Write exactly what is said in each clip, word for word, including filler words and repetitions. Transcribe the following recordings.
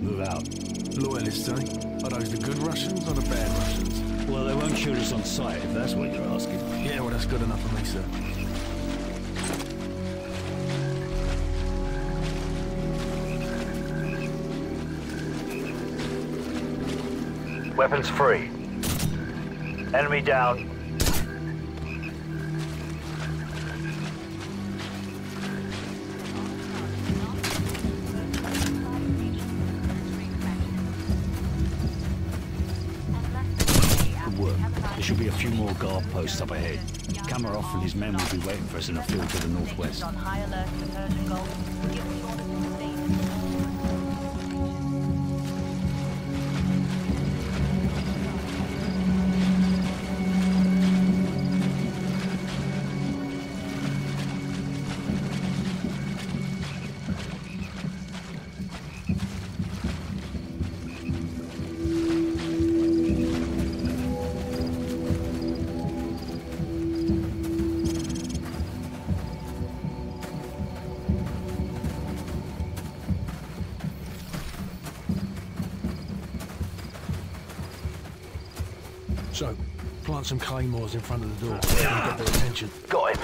Move out. Loyalists, eh? Are those the good Russians or the bad Russians? Well, they won't shoot us on sight, if that's what you're asking. Yeah, well, that's good enough for me, sir. Weapons free. Enemy down. Good work. There should be a few more guard posts up ahead. Kamarov and his men will be waiting for us in a field to the northwest. So, plant some claymores in front of the door so you can get their attention. Got him.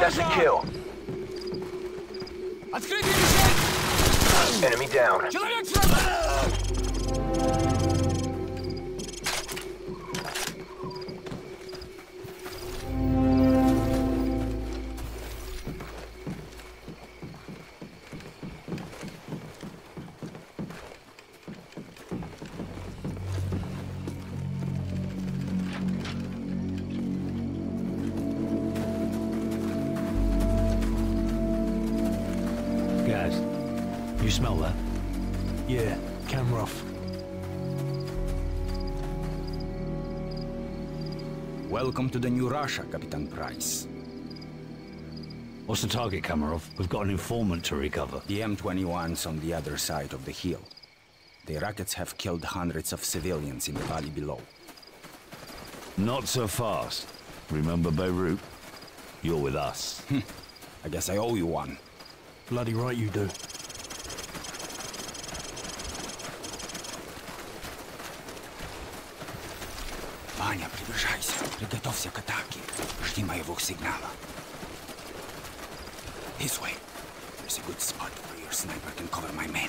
That's a kill. Enemy down. You smell that? Yeah, camera off. Welcome to the new Russia, Captain Price. What's the target, Kamarov? We've got an informant to recover. The M twenty-one's on the other side of the hill. The rockets have killed hundreds of civilians in the valley below. Not so fast. Remember Beirut? You're with us. I guess I owe you one. Bloody right you do. Ваня, приближайся. Приготовься к атаке. Жди моего сигнала. This way. There's a good spot where your sniper can cover my men.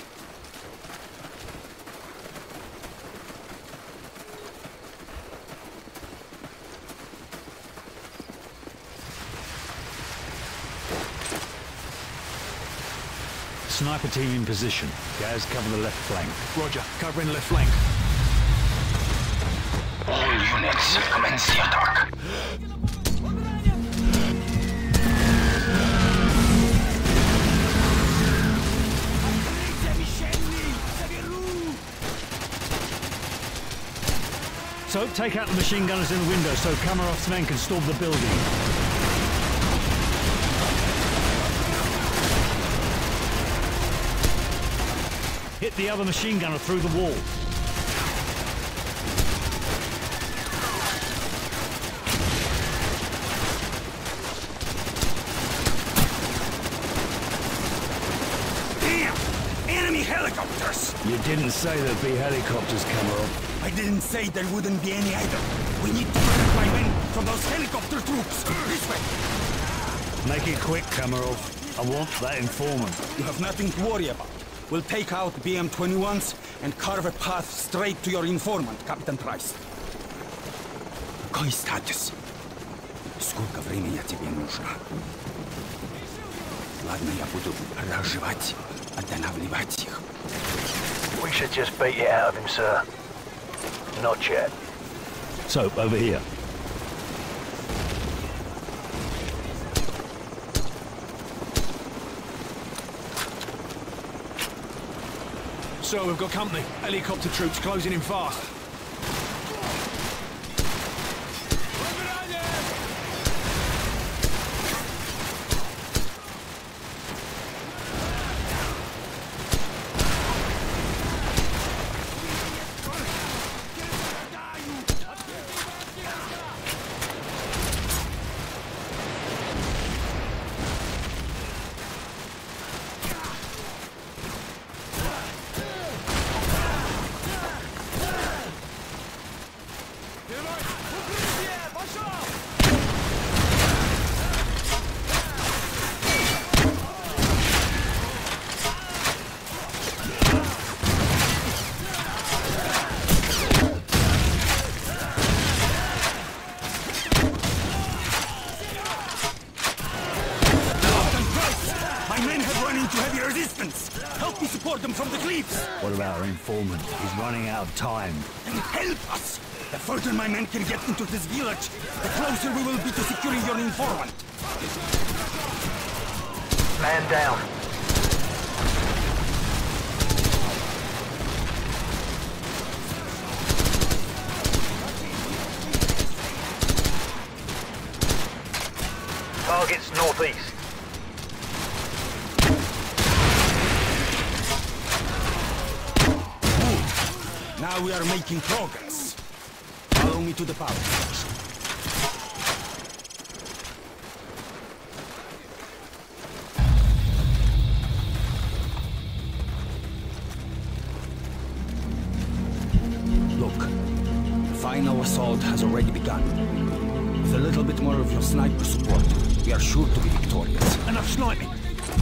Sniper team in position. Guys, cover the left flank. Roger, covering left flank. Units, commence the attack. So, take out the machine gunners in the window so Kamarov's men can storm the building. Hit the other machine gunner through the wall. You didn't say there'd be helicopters, Kamarov. I didn't say there wouldn't be any either. We need to protect my men from those helicopter troops. This way. Make it quick, Kamarov. I want that informant. You have nothing to worry about. We'll take out B M twenty-ones and carve a path straight to your informant, Captain Price. Какой статус? Сколько времени тебе нужно? Ладно, я буду разжевать, останавливать их. We should just beat it out of him, sir. Not yet. Soap, over here. So, we've got company. Helicopter troops closing in fast. Is running out of time. Then help us! The further my men can get into this village, the closer we will be to securing your informant. Man down. Target's northeast. Now we are making progress. Follow me to the power section. Look, the final assault has already begun. With a little bit more of your sniper support, we are sure to be victorious. Enough sniping!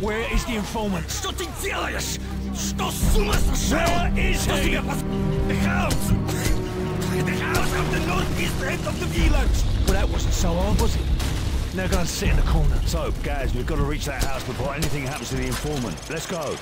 Where is the informant? Что ты делаешь? Что с ума сошел? Where is he? The house! The house of the northeast end of the village! Well, that wasn't so hard, was it? Now go and sit in the corner. So, guys, we've got to reach that house before anything happens to the informant. Let's go.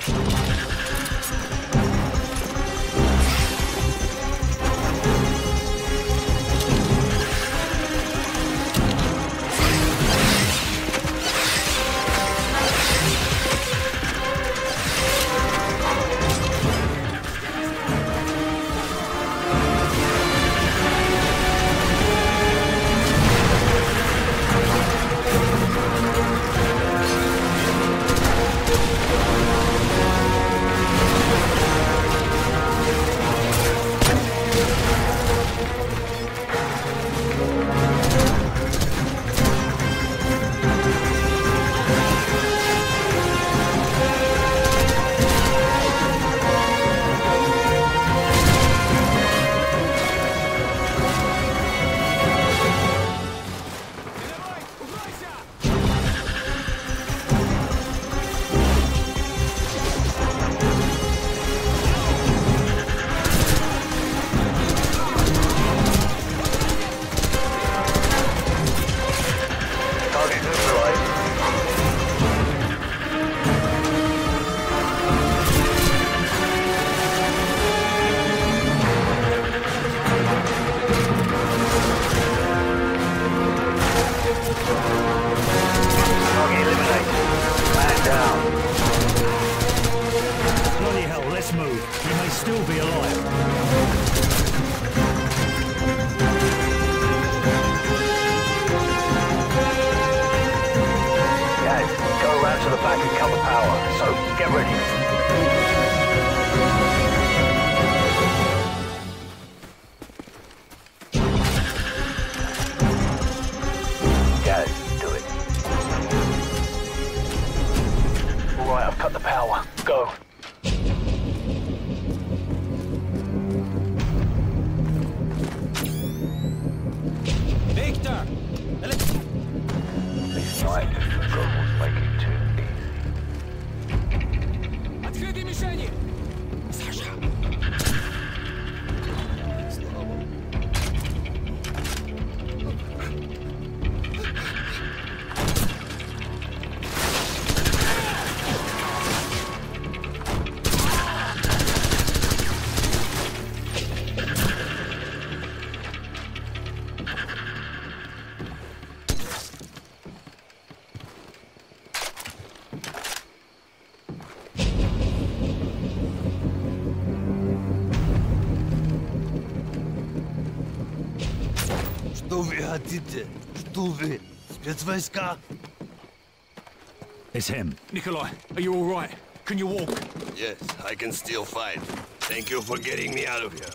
It's him. Nikolai, are you all right? Can you walk? Yes, I can still fight. Thank you for getting me out of here.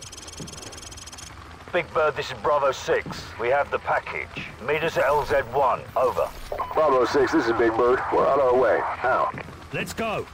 Big Bird, this is Bravo six. We have the package. Meet us at L Z one. Over. Bravo six, this is Big Bird. We're on our way. Now. Let's go.